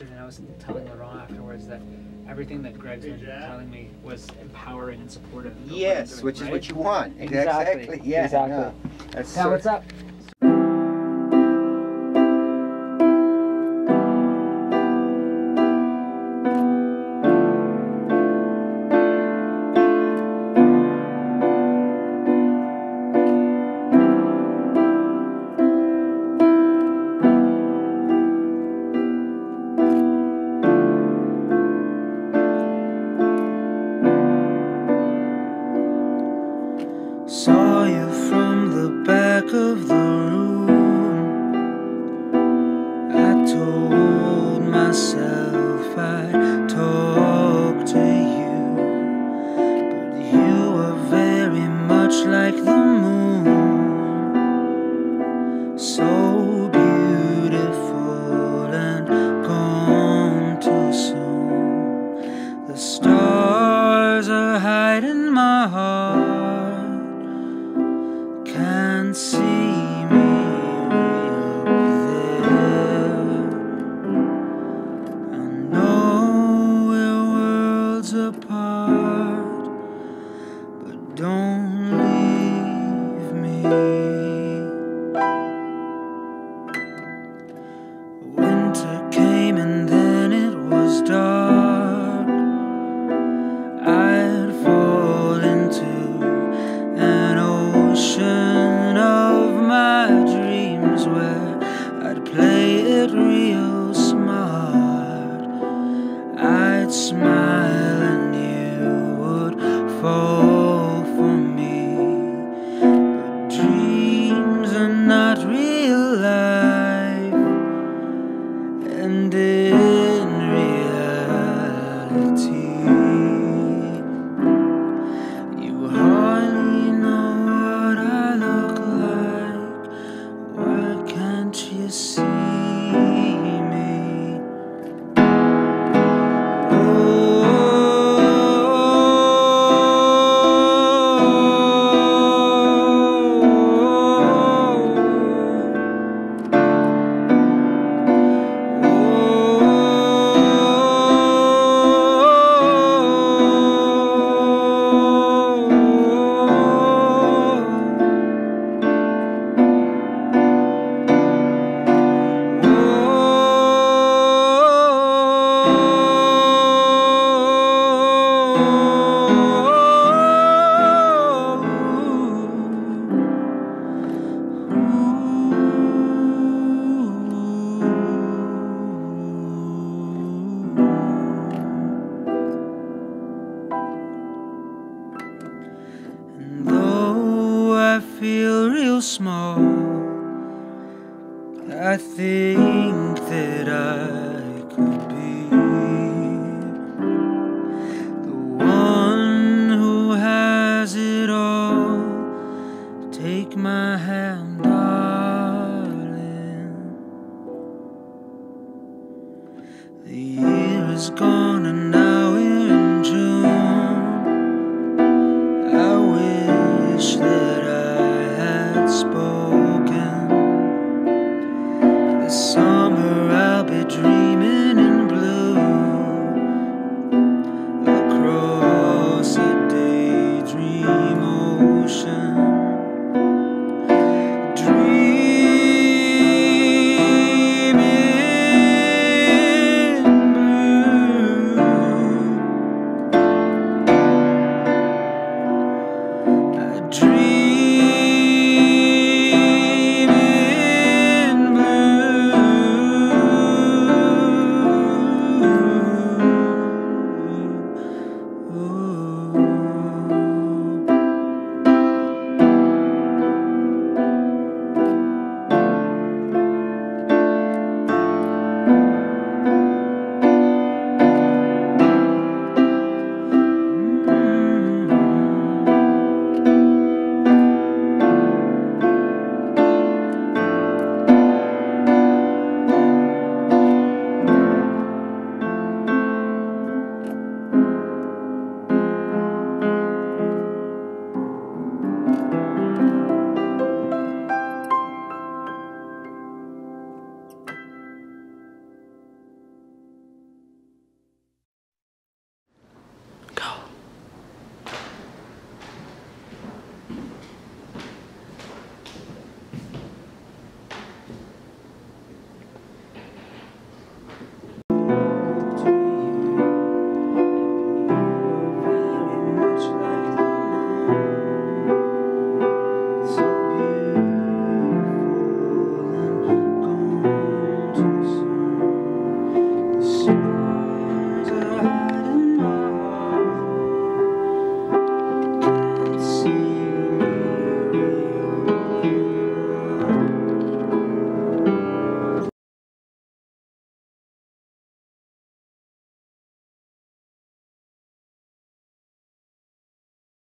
answered, and I was telling Laurent afterwards that everything that Greg's been telling me was empowering and supportive. Yes, which is what you want. Exactly. Exactly. Yeah. Exactly. No. That's now, what's up? Saw you from the back of the room. I told myself I'd talk to you, but you were very much like the moon, so beautiful and gone too soon. The stars are hiding my heart, can't see me up there. I know we're worlds apart, but don't leave me. Winter came and then it was dark. I'd fall into an ocean where I'd play it real smart. I'd smile and you would fall for me, but dreams are not real life, and in reality you hardly know what I look like. Why can't you see me? Feel real small. I think that I